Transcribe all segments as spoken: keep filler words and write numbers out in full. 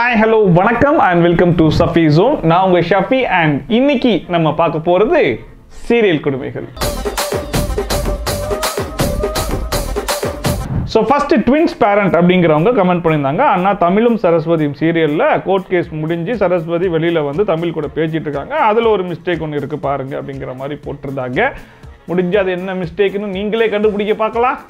Hi, hello, வணக்கம் and welcome to Safi Zone. நான் உங்க ஷஃபி and இன்னைக்கு நம்ம பார்க்க போறது சீரியல் குடும்பங்கள். So first twins parent அப்படிங்கறவங்க கமெண்ட் பண்ணிருந்தாங்க. அண்ணா தமிழும் சரஸ்வதியும் சீரியல்ல கோர்ட் கேஸ் முடிஞ்சி சரஸ்வதி வெளியில வந்து தமிழ் கூட பேசிட்டு இருக்காங்க. அதுல ஒரு மிஸ்டேக் ஒன்னு இருக்கு பாருங்க அப்படிங்கற மாதிரி போட்டுருந்தாங்க. முடிஞ்சா அது என்ன மிஸ்டேக்னு நீங்களே கண்டுபிடிக்க பார்க்கலாம்.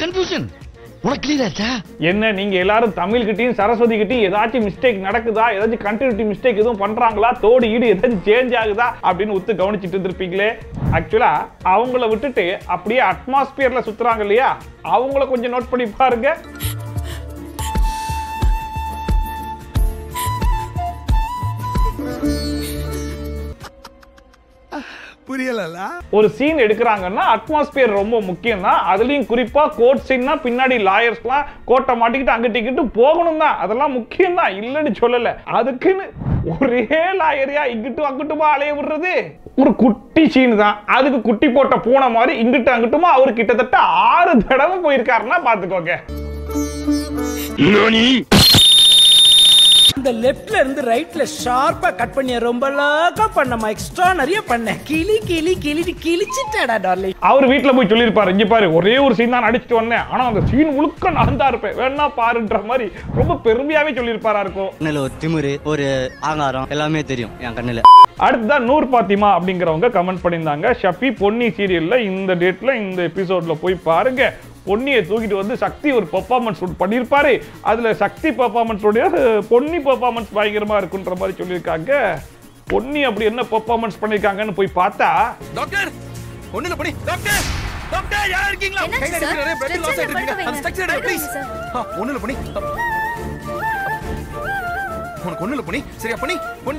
Confusion. What clear that? என்ன நீங்க எல்லாரும் தமிழ் கிட்டயும் சரஸ்வதி கிட்டயும் ஏதாச்சும் மிஸ்டேக் நடக்குதா ஏதாச்சும் கண்டினியூட்டி மிஸ்டேக் எதுவும் பண்றாங்களா தோடு ஈடு ஏதாச்சும் சேஞ்ச் ஆகுதா அப்படின்னு உத்து கவனிச்சிட்டு இருந்திருப்பீங்களே ஆக்சுவலா அவங்கள விட்டுட்டு அப்படியே அட்மாஸ்பியர்ல சுத்துறாங்க இல்லையா அவங்கள கொஞ்சம் நோட் பண்ணி பாருங்க ஒரு சீன் எடுக்கறாங்கன்னா அட்மாஸ்பியர் ரொம்ப முக்கியம் தான் அதுலயும் குறிப்பா கோட் சீன்னா பின்னாடி லாயர்ஸ்லாம் கோட்டை மாட்டிக்கிட்டு அங்க டிக்கிட்டு போகணும் தான் அதெல்லாம் முக்கியம் தான் இல்லன்னு சொல்லல அதுக்குன்னு ஒரே லாயரியா இங்கிட்டு அங்கிட்டுமா அலைய விடுறது ஒரு குட்டி சீன் தான் அதுக்கு குட்டி போட்ட பூனை மாதிரி இங்கிட்டு அங்கிட்டுமா அவர் கிட்டத்தட்ட ஆறு தடவை போயிருக்காருன்னா பாத்துக்கோங்க The left and the right le sharp cut panniya romba laka panna ma extra nariya panna kili kili kili kilichitada darling avaru veetla poi sollirpaar inge paaru ore oru scene dhaan adichittu vanne ana andha scene ulukka naanda irpe venna paarundra mari romba perumiyave sollirpaara irko nalla timuru oru aangaram ellame theriyum en kannila அடுத்ததான் நூர் பாத்திமா அப்படிங்கிறவங்க comment பண்ணியிருந்தாங்க ஷஃபி பொன்னி சீரியல்ல இந்த டேட்ல இந்த எபிசோட்ல போய் பாருங்க பொன்னியை தூக்கிட்டு வந்து சக்தி ஒரு பெர்ஃபார்மன்ஸ் ஷூட் பண்ணியிருப்பாரு அதுல சக்தி பெர்ஃபார்மன்ஸோடைய பொன்னி பெர்ஃபார்மன்ஸ் பயங்கரமா இருக்குன்ற மாதிரி சொல்லியிருக்காங்க பொன்னி அப்படி என்ன பெர்ஃபார்மன்ஸ் பண்ணியிருக்காங்கன்னு போய் பார்த்தா டாக்டர் ஒண்ணுல பண்ணி டாக்டர் டாக்டர் யாரா இருக்கீங்களா பிரெட் லாஸ் ஆயிடுச்சு அந்த ஸ்ட்ரக்சர் எடுங்க ப்ளீஸ் ஒண்ணுல பண்ணி உனக்கு ஒண்ணுல பண்ணி சரியா பண்ணி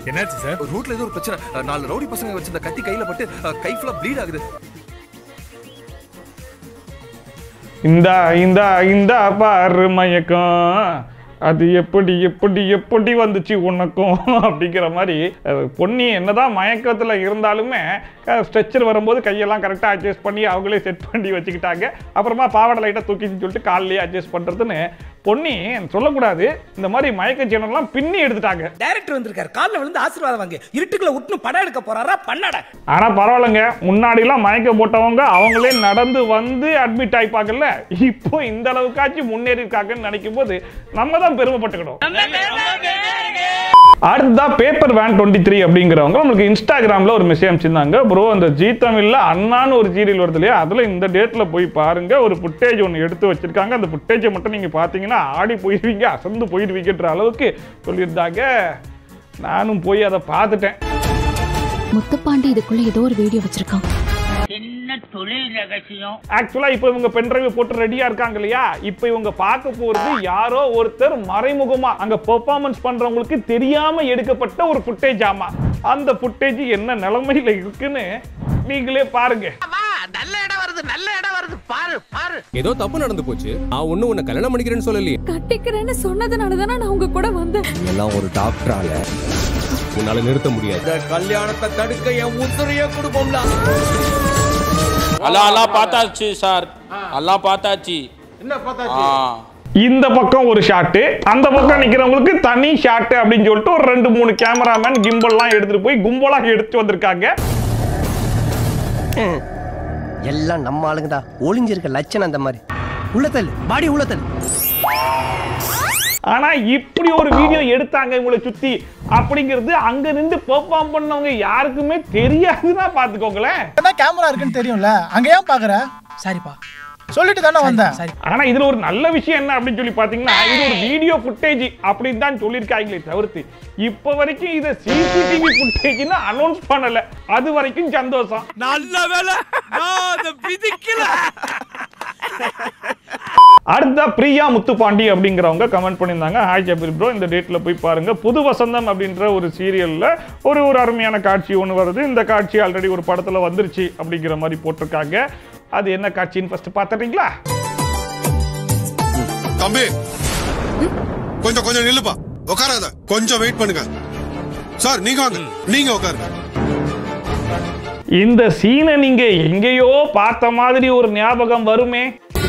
என்னாச்சு சார் ரூட்ல ஏதோ ஒரு பிரச்சனை நாலு ரவுடி பசங்க வச்சிருந்த கத்தி கையில பட்டு கை ஃபுல்லா ப்ளீட் ஆகுது இந்த இந்த இந்த பாரு மயக்கம் அது எப்படி எப்படி எப்படி வந்துச்சு உனக்கும் அப்படிங்கிற மாதிரி பொன்னி என்னதான் மயக்கத்தில் இருந்தாலுமே ஸ்ட்ரெச்சர் வரும்போது கையெல்லாம் கரெக்டாக அட்ஜஸ்ட் பண்ணி அவங்களே செட் பண்ணி வச்சுக்கிட்டாங்க அப்புறமா பாவாடை லைட்டாக தூக்கின்னு சொல்லிட்டு காலையிலேயே அட்ஜஸ்ட் பண்ணுறதுன்னு பொன்னி சொல்லக்கூடாது இந்த மாதிரி மயக்க சீனெல்லாம் பின்னி எடுத்துட்டாங்க டைரக்டர் வந்திருக்காரு காலில் விழுந்து ஆசீர்வாதம் வாங்க இருட்டுக்குள்ள விட்டுன்னு படம் எடுக்க போறாரா பண்ணடா ஆனால் பரவாயில்லைங்க முன்னாடிலாம் மயக்க போட்டவங்க அவங்களே நடந்து வந்து அட்மிட் ஆகிப்பாங்கல்ல இப்போ இந்த அளவுக்காச்சும் முன்னேறி இருக்காங்கன்னு நினைக்கும் போது நம்ம தான் பெருமைப்பட்டுக்கணும் அடுத்தா பேப்பர் வேன் டுவெண்ட்டி த்ரீ அப்படிங்கிறவங்க நம்மளுக்கு இன்ஸ்டாகிராமில் ஒரு மெசேஜ் அனுப்பிச்சிருந்தாங்க ப்ரோ அந்த ஜி தமிழில் அண்ணான்னு ஒரு சீரியல் வருது இல்லையா அதில் இந்த டேட்டில் போய் பாருங்கள் ஒரு ஃபுட்டேஜ் ஒன்று எடுத்து வச்சுருக்காங்க அந்த ஃபுட்டேஜை மட்டும் நீங்கள் பார்த்தீங்கன்னா ஆடி போயிடுவீங்க அசந்து போயிடுவீங்கன்ற அளவுக்கு சொல்லியிருந்தாங்க நானும் போய் அதை பார்த்துட்டேன் முத்துப்பாண்டி இதுக்குள்ளே ஏதோ ஒரு வீடியோ வச்சுருக்காங்க என்ன தொழில் ரகசியம் ஆக்சுவலா இப்போ இவங்க பென்ட்ரைவ் போட்டு ரெடியா இருக்காங்க இல்லையா இப்போ இவங்க பார்க்க போறது யாரோ ஒருத்தர் மறைமுகமா அங்க பெர்ஃபார்மன்ஸ் பண்றவங்களுக்கு தெரியாம எடுக்கப்பட்ட ஒரு ஃபுட்டேஜ் ஆமா அந்த ஃபுட்டேஜ் என்ன நிலைமையில இருக்குன்னு நீங்களே பாருங்க நல்ல இடம் வருது நல்ல இடம் வருது பாரு பாரு ஏதோ தப்பு நடந்து போச்சு நான் ஒண்ணு உன்னை கல்யாணம் பண்ணிக்கிறேன்னு சொல்லலையே கட்டிக்கிறேன்னு சொன்னதனால தான் நான் உங்க கூட வந்தேன் எல்லாம் ஒரு டாக்டரால உன்னால நிறுத்த முடியாது இந்த கல்யாணத்தை தடுக்க என் உத்தரிய குடும்பம்ல அல்லாஹ் அல்லாஹ் பார்த்தாச்சு சார் அல்லாஹ் பார்த்தாச்சு என்ன பார்த்தாச்சு இந்த பக்கம் ஒரு ஷாட் அந்த பக்கம் நிக்கிறவங்களுக்கு தனி ஷாட் அப்படினு சொல்லிட்டு ஒரு ரெண்டு மூணு கேமராமேன் கிம்பல்லாம் எடுத்துட்டு போய் கும்பலா எடுத்து வந்திருக்காங்க எல்லாம் நம்ம ஆளுங்க தான் ஒளிஞ்சிருக்க லட்சணம் அந்த மாதிரி உள்ளதல் பாடி உள்ளதல் ஆனா இப்படி ஒரு வீடியோ எடுத்தாங்க இவங்களை சுத்தி அப்படிங்கிறது அங்க நின்று பெர்ஃபார்ம் பண்ணவங்க யாருக்குமே தெரியாதுன்னா பாத்துக்கோங்களேன் கேமரா இருக்குன்னு தெரியும்ல அங்க ஏன் பாக்குற சாரிப்பா சொல்லிட்டு தானே வந்தேன் ஆனா இதுல ஒரு நல்ல விஷயம் என்ன அப்படின்னு சொல்லி பாத்தீங்கன்னா இது ஒரு வீடியோ ஃபுட்டேஜ் அப்படின்னு தான் சொல்லியிருக்காங்களே தவிர்த்து இப்ப வரைக்கும் இதை சிசிடிவி ஃபுட்டேஜ்னு அனௌன்ஸ் பண்ணல அது வரைக்கும் சந்தோஷம் நல்ல வேலை அடுத்த பிரியா முத்துப்பாண்டி அப்படிங்கிறவங்க கமெண்ட் பண்ணியிருந்தாங்க ஹாய் ஜபீர் ப்ரோ இந்த டேட்டில் போய் பாருங்கள் புது வசந்தம் அப்படின்ற ஒரு சீரியலில் ஒரு ஒரு அருமையான காட்சி ஒன்று வருது இந்த காட்சி ஆல்ரெடி ஒரு படத்தில் வந்துருச்சு அப்படிங்கிற மாதிரி போட்டிருக்காங்க அது என்ன காட்சின்னு ஃபர்ஸ்ட் பார்த்துட்டீங்களா தம்பி கொஞ்சம் கொஞ்சம் நில்லுப்பா உட்காராத கொஞ்சம் வெயிட் பண்ணுங்க சார் நீங்க வாங்க நீங்க உட்காருங்க இந்த சீனை நீங்க எங்கேயோ பார்த்த மாதிரி ஒரு ஞாபகம் வருமே.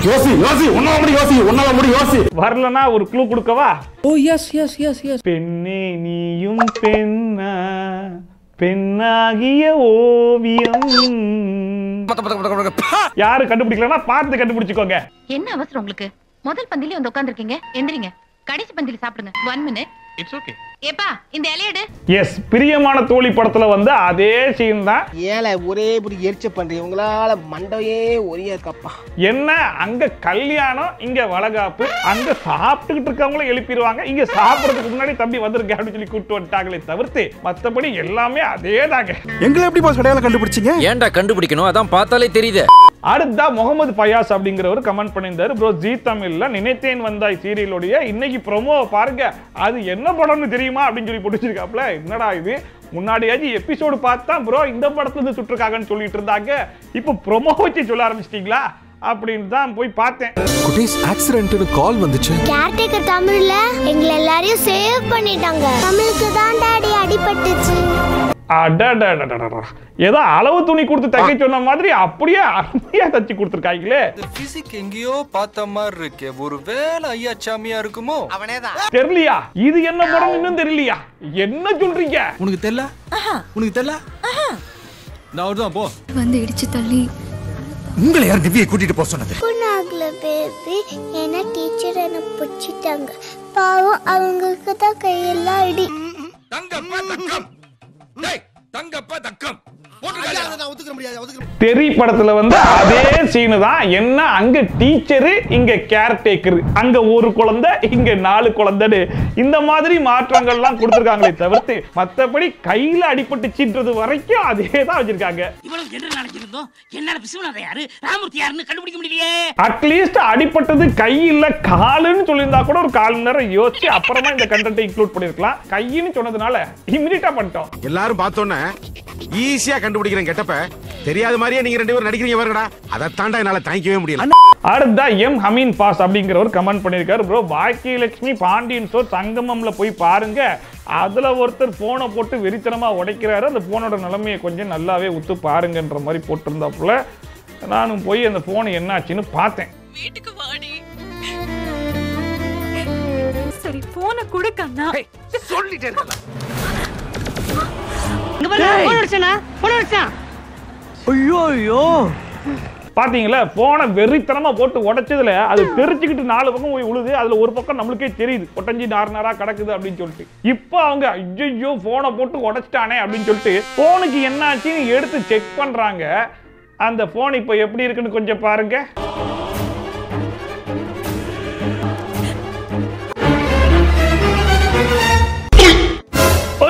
யோசி யோசி உன்னால முடி யோசி உன்னால முடி யோசி. வரலனா ஒரு க்ளூ கொடுக்கவா? Oh yes yes yes yes. பெண்ணே நீயும் பெண்ணா பெண்ணாகிய ஓவியம். யாரு கண்டுபிடிக்கலனா பார்த்து கண்டுபிடிச்சுக்கோங்க. என்ன அவசரம் உங்களுக்கு? முதல் பந்தில வந்து உட்கார்ந்திருக்கீங்க. எந்திரீங்க. கடைசி பந்தில சாப்பிடுங்க. one minute. It's okay. ஏப்பா இந்த எலையடு. எஸ் பிரியமான தோழி படத்துல வந்து அதே சீன் தான். ஏலே ஒரே புடி எர்ச்ச பண்றீங்களால மண்டையே ஒரியா இருக்கப்பா. என்ன அங்க கல்யாணம் இங்க வளகாப்பு. அங்க சாப்பிட்டுக்கிட்டு இருக்கவங்கள எழுப்பிடுவாங்க. இங்க சாப்பிடுறதுக்கு முன்னாடி தம்பி வந்திருக்க அப்படி சொல்லி கூட்டி வந்துட்டாங்களே தவிர்த்து மத்தபடி எல்லாமே அதேதாங்க. எங்களை எப்படி பாஸ் அடையாள கண்டுபிடிச்சீங்க? ஏன்டா கண்டுபிடிக்கணும்? அதான் பார்த்தாலே தெரியுது. அடுத்தா முகமது பயாஸ் அப்படிங்கிறவர் கமெண்ட் பண்ணியிருந்தாரு, ப்ரோ ஜி தமிழ்ல நினைத்தேன் வந்தாய் சீரியலுடைய இன்னைக்கு ப்ரொமோவை பாருங்க, அது என்ன படம்னு தெரியுமா அப்படின்னு சொல்லி போட்டுச்சிருக்காப்ல. என்னடா இது, முன்னாடியாச்சும் எபிசோடு பார்த்தா ப்ரோ இந்த படத்துல இருந்து சுற்றுக்காகன்னு சொல்லிட்டு இருந்தாங்க, இப்போ ப்ரொமோ வச்சு சொல்ல ஆரம்பிச்சிட்டீங்களா அப்படின்னு தான் போய் பார்த்தேன். குட்டீஸ் ஆக்சிடென்ட்னு கால் வந்துச்சு. கேர் டேக்கர் தமிழ்ல எங்களை எல்லாரையும் சேவ் பண்ணிட்டாங்க. தமிழுக்கு தான் டாடி அடிபட்டுச்சு. அடடடடடடா ஏதோ அளவு துணி கொடுத்து தைக்க சொன்ன மாதிரி அப்படியே அருமையா தச்சு கொடுத்துருக்காங்களே. பிசிக் எங்கேயோ பார்த்த மாதிரி இருக்கே, ஒருவேளை ஐயா சாமியா இருக்குமோ? அவனேதான். தெரியலையா இது என்ன படம் இன்னும் தெரியலையா? என்ன சொல்றீங்க? உனக்கு தெரியல உனக்கு தெரியல நான் அவர்தான் போ வந்து இடிச்சு தள்ளி உங்களை யார் திவ்யை கூட்டிட்டு போக சொன்னது? புண்ணாகல பேபி என்ன டீச்சர் என்ன பிடிச்சிட்டாங்க பாவம் அவங்களுக்கு தான் கையெல்லாம் அடி. தங்கப்பா தங்கம் தெரி படத்துல வந்து அதே சீனு தான். என்ன அங்க டீச்சரு இங்க கேர் டேக்கர், அங்க ஒரு குழந்தை இங்க நாலு குழந்தைன்னு இந்த மாதிரி மாற்றங்கள்லாம் கொடுத்துருக்காங்களே தவிர்த்து மத்தபடி கையில அடிபட்டுச்சுன்றது வரைக்கும் அதேதான் வச்சிருக்காங்க. அட்லீஸ்ட் அடிபட்டது கையில காலுன்னு சொல்லியிருந்தா கூட ஒரு கால் மணி நேரம் யோசிச்சு அப்புறமா இந்த கண்டென்ட் இன்க்ளூட் பண்ணிருக்கலாம். கையின்னு சொன்னதுனால இமிடியேட்டா பண்ணிட்டோம். எல்லாரும் பார்த்தோன்னே ஈஸியா கண்டுபிடிக்கிறேன் கெட்டப்ப தெரியாத மாதிரியே நீங்க ரெண்டு பேரும் நடிக்கிறீங்க பாருங்கடா. அத தாண்டா என்னால தாங்கிக்கவே முடியல. அடுத்தா எம் ஹமீன் பாஸ் அப்படிங்கிறவர் கமெண்ட் பண்ணிருக்காரு, ப்ரோ பாக்கி லட்சுமி பாண்டியன் ஷோ சங்கமம்ல போய் பாருங்க, அதுல ஒருத்தர் போனை போட்டு வெறித்தனமா உடைக்கிறாரு, அந்த போனோட நிலைமையை கொஞ்சம் நல்லாவே உத்து பாருங்கன்ற மாதிரி போட்டிருந்தாப்புல. நானும் போய் அந்த போன் என்னாச்சுன்னு பார்த்தேன். வீட்டுக்கு வாடி சரி போனை கொடுக்கண்ணா சொல்லிட்டே இருக்கலாம். பாத்தீங்களா போன வெறித்தனமா போட்டு உடைச்சதுல அது தெரிச்சுக்கிட்டு நாலு பக்கம் போய் உழுது, அதுல ஒரு பக்கம் நம்மளுக்கே தெரியுது ஒட்டஞ்சி நார்னாரா கிடக்குது அப்படின்னு சொல்லிட்டு. இப்ப அவங்க ஐயோ போனை போட்டு உடைச்சிட்டானே அப்படின்னு சொல்லிட்டு போனுக்கு என்னாச்சுன்னு எடுத்து செக் பண்றாங்க. அந்த போன் இப்ப எப்படி இருக்குன்னு கொஞ்சம் பாருங்க.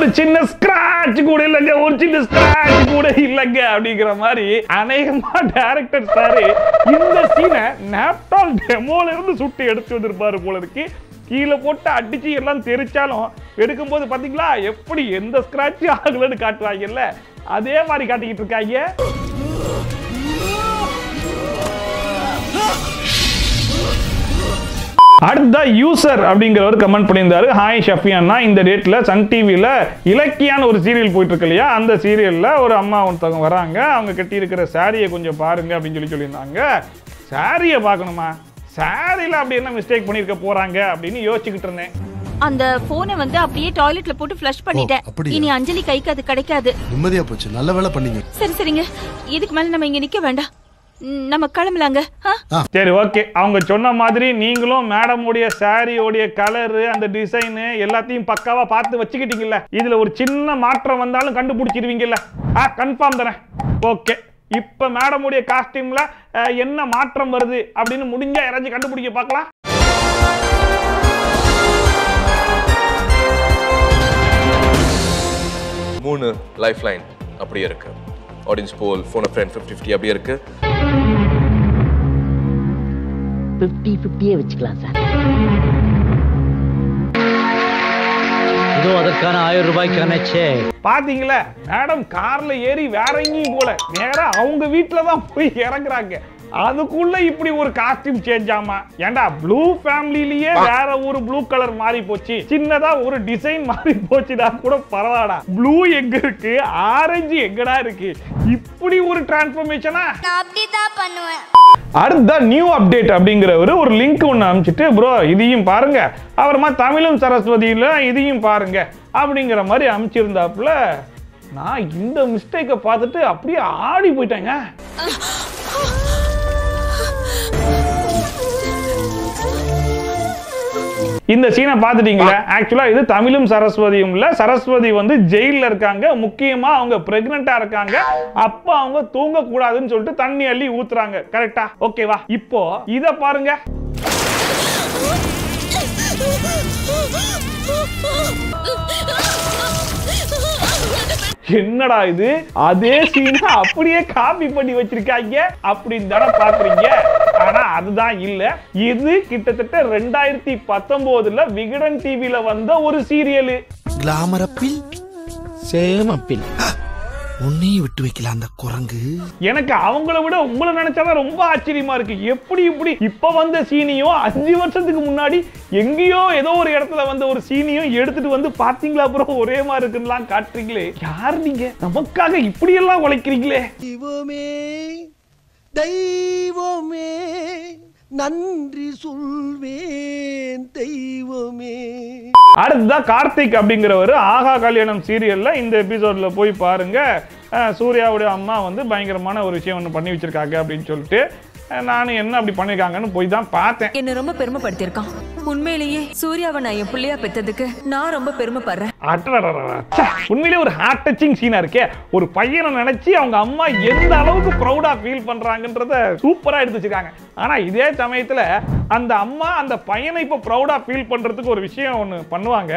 ஒரு சின்ன ஸ்கிராட்ச் கூட இல்லங்க, ஒரு சின்ன ஸ்கிராட்ச் கூட இல்லங்க அப்படிங்கிற மாதிரி அநேகமா டைரக்டர் சார் இந்த சீனை நேப்டால் டெமோல இருந்து சுட்டு எடுத்து வந்திருப்பாரு போல இருக்கு. கீழே போட்டு அடிச்சு எல்லாம் தெரிச்சாலும் எடுக்கும் போது பாத்தீங்களா எப்படி எந்த ஸ்கிராட்சும் ஆகலன்னு காட்டுவாங்கல்ல, அதே மாதிரி காட்டிக்கிட்டு இருக்காங்க. அடுத்த யூசர் அப்படிங்கிறவர் கமெண்ட் பண்ணியிருந்தாரு, ஹாய் ஷஃபியானா இந்த டேட்ல சன் டிவியில இலக்கியான ஒரு சீரியல் போயிட்டு இருக்கு இல்லையா, அந்த சீரியல்ல ஒரு அம்மா ஒருத்தவங்க வராங்க, அவங்க கட்டி இருக்கிற சாரியை கொஞ்சம் பாருங்க அப்படின்னு சொல்லி சொல்லியிருந்தாங்க. சாரியை பார்க்கணுமா? சாரியில அப்படி என்ன மிஸ்டேக் பண்ணிருக்க போறாங்க அப்படின்னு யோசிச்சுக்கிட்டு இருந்தேன். அந்த போனை வந்து அப்படியே டாய்லெட்ல போட்டு ஃப்ளஷ் பண்ணிட்டேன். இனி அஞ்சலி கைக்கு அது கிடைக்காது. நிம்மதியா போச்சு, நல்ல வேளை பண்ணீங்க. சரி சரிங்க, இதுக்கு மேல நம்ம இங்க நிக்க வேண்டாம், நம்ம கிளம்பலாங்க. சரி ஓகே, அவங்க சொன்ன மாதிரி நீங்களும் மேடமுடைய சாரியோடைய கலரு அந்த டிசைனு எல்லாத்தையும் பக்காவா பார்த்து வச்சுக்கிட்டீங்கல்ல, இதுல ஒரு சின்ன மாற்றம் வந்தாலும் கண்டுபிடிச்சிருவீங்கல்ல, ஆ கன்ஃபார்ம் தானே. ஓகே இப்ப மேடமுடைய காஸ்டியூம்ல என்ன மாற்றம் வருது அப்படின்னு முடிஞ்சா யாராச்சும் கண்டுபிடிக்க பார்க்கலாம். மூணு லைஃப் லைன் அப்படியே இருக்கு, audience poll phone friend fifty fifty அப்படியே இருக்கு. ஃபிஃப்டி ஃபிஃப்டியே வச்சுக்கலாம் சார். இதோ அதற்கான ஆயிரம் ரூபாய்க்கான செக். பாத்தீங்களா மேடம் கார்ல ஏறி வேற எங்கேயும் போல நேரா அவங்க வீட்டுலதான் போய் இறங்குறாங்க. அதுக்குள்ள இப்படி ஒரு காஸ்டியூம் சேஞ்ச் ஆமா ஏண்டா ப்ளூ ஃபேமிலிலயே வேற ஒரு ப்ளூ கலர் மாறி போச்சு சின்னதா ஒரு டிசைன் மாறி போச்சுடா கூட பரவாடா ப்ளூ எங்க இருக்கு ஆரஞ்சு எங்கடா இருக்கு இப்படி ஒரு ட்ரான்ஸ்ஃபர்மேஷனா நான் அப்படிதான் பண்ணுவேன் அடுத்த நியூ அப்டேட் அப்படிங்கறவரு ஒரு லிங்க் ஒன்னு அனுப்பிச்சிட்டு bro இதையும் பாருங்க அவர்மா தமிழும் சரஸ்வதியில இதையும் பாருங்க அப்படிங்கற மாதிரி அனுப்பிச்சிருந்தாப்புல நான் இந்த மிஸ்டேக்க பார்த்துட்டு அப்படியே ஆடி போயிட்டேங்க இந்த சீனை பார்த்துட்டீங்களா ஆக்சுவலா இது தமிழும் சரஸ்வதியும் இல்ல சரஸ்வதி வந்து ஜெயில்ல இருக்காங்க முக்கியமா அவங்க பிரெக்னன்ட்டா இருக்காங்க அப்ப அவங்க தூங்க கூடாதுன்னு சொல்லிட்டு தண்ணி அள்ளி ஊத்துறாங்க கரெக்ட்டா ஓகேவா இப்போ இத பாருங்க என்னடா இது அதே சீனை அப்படியே காப்பி பண்ணி வச்சிருக்காங்க அப்படின்னு தான பாக்குறீங்க ஆனா அதுதான் இல்ல இது கிட்டத்தட்ட இரண்டாயிரத்து பத்தொன்பதுல விகடன் டிவில வந்த ஒரு சீரியல் கிளாமர் அப்பில் சேம் அப்பில் உன்னை விட்டு வைக்கல அந்த குரங்கு எனக்கு அவங்கள விட உங்களை நினைச்சாதான் ரொம்ப ஆச்சரியமா இருக்கு எப்படி இப்படி இப்ப வந்த சீனியும் அஞ்சு வருஷத்துக்கு முன்னாடி எங்கேயோ ஏதோ ஒரு இடத்துல வந்த ஒரு சீனியும் எடுத்துட்டு வந்து பாத்தீங்களா ப்ரோ ஒரே மாதிரி இருக்குன்னு காட்டுறீங்களே யார் நீங்க நமக்காக இப்படி எல்லாம் உழைக்கிறீங்களே தெய்வமே நன்றி சொல்வேன் தெய்வமே அடுத்ததான் கார்த்திக் அப்படிங்கிறவர் ஆகா கல்யாணம் சீரியல்ல இந்த எபிசோட்ல போய் பாருங்க சூர்யாவுடைய அம்மா வந்து பயங்கரமான ஒரு விஷயம் ஒன்று பண்ணி வச்சிருக்காங்க அப்படின்னு சொல்லிட்டு நானும் என்ன அப்படி பண்ணிருக்காங்கன்னு போய் தான் பார்த்தேன் என்ன ரொம்ப பெருமைப்படுத்திருக்கான் உண்மையிலேயே சூர்யாவை நான் என் பிள்ளையா பெற்றதுக்கு நான் ரொம்ப பெருமைப்படுறேன் உண்மையிலேயே ஒரு ஹார்ட் டச்சிங் சீனா இருக்கே ஒரு பையனை நினைச்சு அவங்க அம்மா எந்த அளவுக்கு ப்ரௌடா ஃபீல் பண்றாங்கன்றத சூப்பரா எடுத்து வச்சிருக்காங்க ஆனா இதே சமயத்துல அந்த அம்மா அந்த பையனை இப்ப ப்ரௌடா ஃபீல் பண்றதுக்கு ஒரு விஷயம் ஒண்ணு பண்ணுவாங்க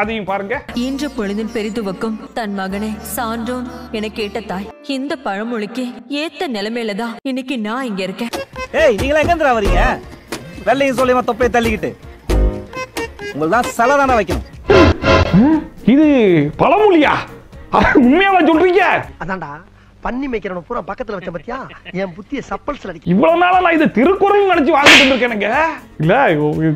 அதையும் பாருங்க இன்று பொழுதின் பெரிதுவக்கும் தன் மகனை சான்றோன் என கேட்ட தாய் இந்த பழமொழிக்கு ஏத்த நிலைமையிலதான் இன்னைக்கு நான் இங்க இருக்கேன் ஏய் நீங்களா எங்கந்திரா வரீங்க வெள்ளையும் சொல்லியமா தொப்பையை தள்ளிக்கிட்டு உங்கள்தான் சலதான வைக்கணும் இது பழமொழியா உண்மையாவா சொல்றீங்க அதான்டா பன்னி மேய்க்கிறவன பூரா பக்கத்துல வச்ச பத்தியா என் புத்திய சப்பல்ஸ்ல அடிக்க இவ்வளவு நாளா நான் இது திருக்குறள் நினைச்சு வாங்கிட்டு இருக்கேனுங்க இல்ல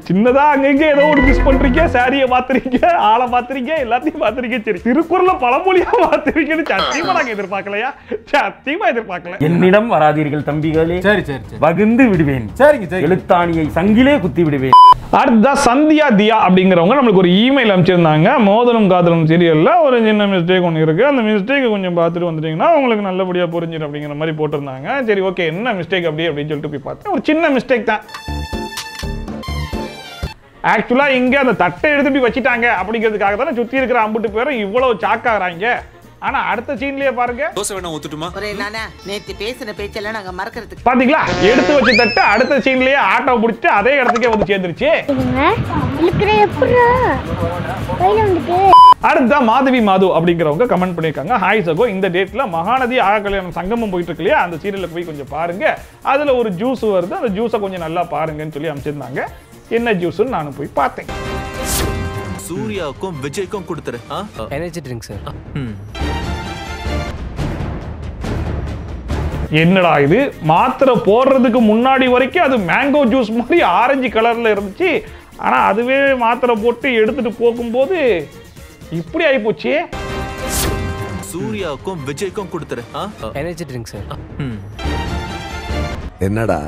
சின்னதா அங்கங்க ஏதோ ஒரு மிஸ் பண்றீங்க சாரியை பாத்துறீங்க ஆளை பாத்துறீங்க எல்லாத்தையும் பாத்துறீங்க சரி திருக்குறளை பழமொழியா பாத்துறீங்கன்னு சத்தியமா நாங்க எதிர்பார்க்கலையா சத்தியமா எதிர்பார்க்கல என்னிடம் வராதீர்கள் தம்பிகளே சரி சரி வகுந்து விடுவேன் சரிங்க எழுத்தாணியை சங்கிலே குத்தி விடுவேன் அடுத்ததான் சந்தியா தியா அப்படிங்கிறவங்க நம்மளுக்கு ஒரு இமெயில் அனுப்பிச்சிருந்தாங்க மோதலும் காதலும் சீரியல்ல ஒரு சின்ன மிஸ்டேக் ஒன்று இருக்கு அந்த மிஸ்டேக்கை கொஞ்சம் பார்த்துட்டு வந்துட்டீங்கன்னா உங்களுக்கு நல்லபடியா புரிஞ்சிடும் அப்படிங்கிற மாதிரி போட்டிருந்தாங்க சரி ஓகே என்ன மிஸ்டேக் அப்படி அப்படின்னு சொல்லிட்டு போய் பார்த்தேன் ஒரு சின்ன மிஸ்டேக் தான் ஆக்சுவலா இங்க அந்த தட்டை எடுத்து போய் வச்சுட்டாங்க அப்படிங்கிறதுக்காக தானே சுத்தி இருக்கிற அம்புட்டு பேரும் இவ்வளவு சாக்காகிறாங்க ஆனா அடுத்த சீன்லயே பாருங்க தோசை வேணா ஊத்துட்டுமா ஒரே நானே நேத்து பேசின பேச்செல்லாம் நாங்க மறக்கிறதுக்கு பாத்தீங்களா எடுத்து வச்சு தட்டு அடுத்த சீன்லயே ஆட்டோ புடிச்சிட்டு அதே இடத்துக்கே வந்து சேர்ந்துருச்சு இழுக்குற எப்பறா கையில வந்துட்டு அடுத்த மாதவி மாது அப்படிங்கிறவங்க கமெண்ட் பண்ணிருக்காங்க ஹாய் சகோ இந்த டேட்ல மகாநதி ஆகல்யாணம் சங்கமம் போயிட்டு இருக்கு இல்லையா அந்த சீரியல்ல போய் கொஞ்சம் பாருங்க அதுல ஒரு ஜூஸ் வருது அந்த ஜூஸை கொஞ்சம் நல்லா பாருங்கன்னு சொல்லி அனுப்பிச்சிருந்தாங்க என்ன ஜூஸ்ன்னு நானும் போய் பார்த்தேன் சூர்யாவுக்கும் விஜய்க்கும் கொடுத்துரு எனர்ஜி ட்ரிங்க் சார் என்னடா இது மாத்திரை போடுறதுக்கு முன்னாடி வரைக்கும் அது மேங்கோ ஜூஸ் மாதிரி ஆரஞ்சு கலர்ல இருந்துச்சு ஆனா அதுவே மாத்திரை போட்டு எடுத்துட்டு போகும்போது இப்படி ஆகி போச்சு சூர்யாவுக்கும் விஜய்க்கும் கொடுத்துரு எனர்ஜி ட்ரிங்க் சார் என்னடா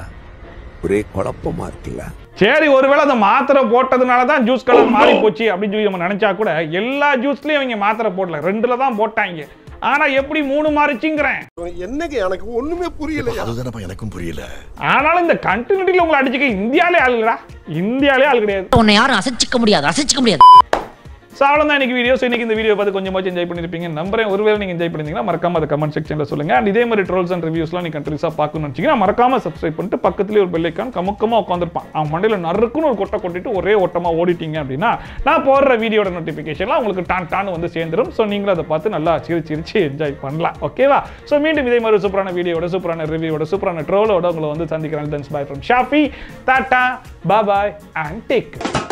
ஒரே குழப்பமா இருக்குல்ல சரி ஒருவேளை அந்த மாத்திரை போட்டதுனால தான் ஜூஸ் கலர் மாறி போச்சு அப்படின்னு சொல்லி நம்ம நினைச்சா கூட எல்லா ஜூஸ்லயும் இவங்க மாத்திரை போடல ரெண்டுல தான் போட்டாங்க ஆனா எப்படி மூணு மாறிச்சுங்கிறேன் என்னங்க எனக்கு ஒண்ணுமே புரியல அதுதானப்பா எனக்கும் புரியல ஆனாலும் இந்த கண்டினியூட்டில உங்களை அடிச்சுக்க இந்தியாலே ஆளுடா இந்தியாலே ஆள் கிடையாது உன்னை யாரும் அசைச்சிக்க முடியாது அசைச்சிக்க முடியாது சாவளந்தான் இன்னைக்கு வீடியோ ஸோ இன்னைக்கு இந்த வீடியோ பார்த்து கொஞ்சமாச்சும் என்ஜாய் பண்ணிருப்பீங்க நம்புறேன் ஒருவேளை நீங்கள் என்ஜாய் பண்ணிருந்தீங்கன்னா மறக்காம அதை கமெண்ட் செக்ஷனில் சொல்லுங்க அண்ட் இதே மாதிரி ட்ரோல்ஸ் அண்ட் ரிவ்யூஸ்லாம் நீ கண்ட்ரீஸாக பார்க்கணும்னு வச்சிங்கன்னா மறக்காம சப்ஸ்கிரைப் பண்ணிட்டு பக்கத்துலேயே ஒரு பெல்லைக்கான் கமுக்கமாக உட்காந்துருப்பான் அவன் மண்டையில் நறுக்குன்னு ஒரு கொட்டை கொட்டிட்டு ஒரே ஓட்டமாக ஓடிட்டீங்க அப்படின்னா நான் போடுற வீடியோட நோட்டிஃபிகேஷன்லாம் உங்களுக்கு டான் டான் வந்து சேர்ந்துடும் ஸோ நீங்களும் அதை பார்த்து நல்லா சிரிச்சு சிரிச்சு என்ஜாய் பண்ணலாம் ஓகேவா ஸோ மீண்டும் இதே மாதிரி சூப்பரான வீடியோட சூப்பரான ரிவ்யூவோட சூப்பரான ட்ரோலோட உங்களை வந்து சந்திக்கிறேன் Shafi tata bye and take